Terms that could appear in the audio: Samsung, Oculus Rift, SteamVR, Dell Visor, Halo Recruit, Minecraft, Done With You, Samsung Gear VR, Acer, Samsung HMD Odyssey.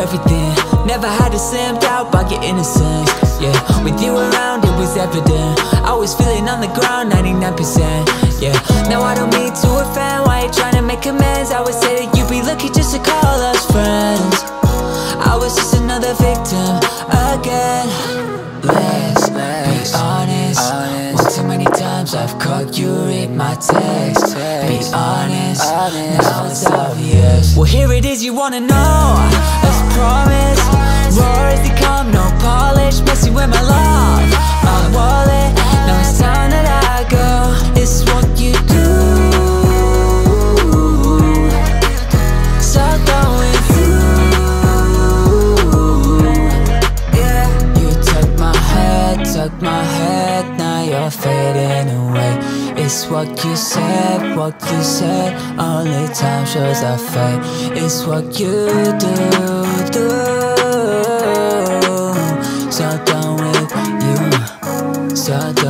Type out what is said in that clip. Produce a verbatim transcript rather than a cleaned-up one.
everything. Never had to stamp out by your innocence. Yeah, with you around it was evident. Always feeling on the ground, ninety-nine percent. Yeah, now I don't mean to offend. Why you trying to make amends? I would say that you'd be lucky just to call us friends. I was just another victim again. Let's be honest. One too many times I've caught you read my text. Be honest, now it's obvious. Well, here it is, you wanna know, as promised. War is to come, no polish, messing with my love, my wallet. Now it's time that I go. It's what you do, so done with you. Yeah, you took my head, took my head, now you're fading away. It's what you said, what you said. Only time shows our fate. It's what you do, do. So done with you, so done with you.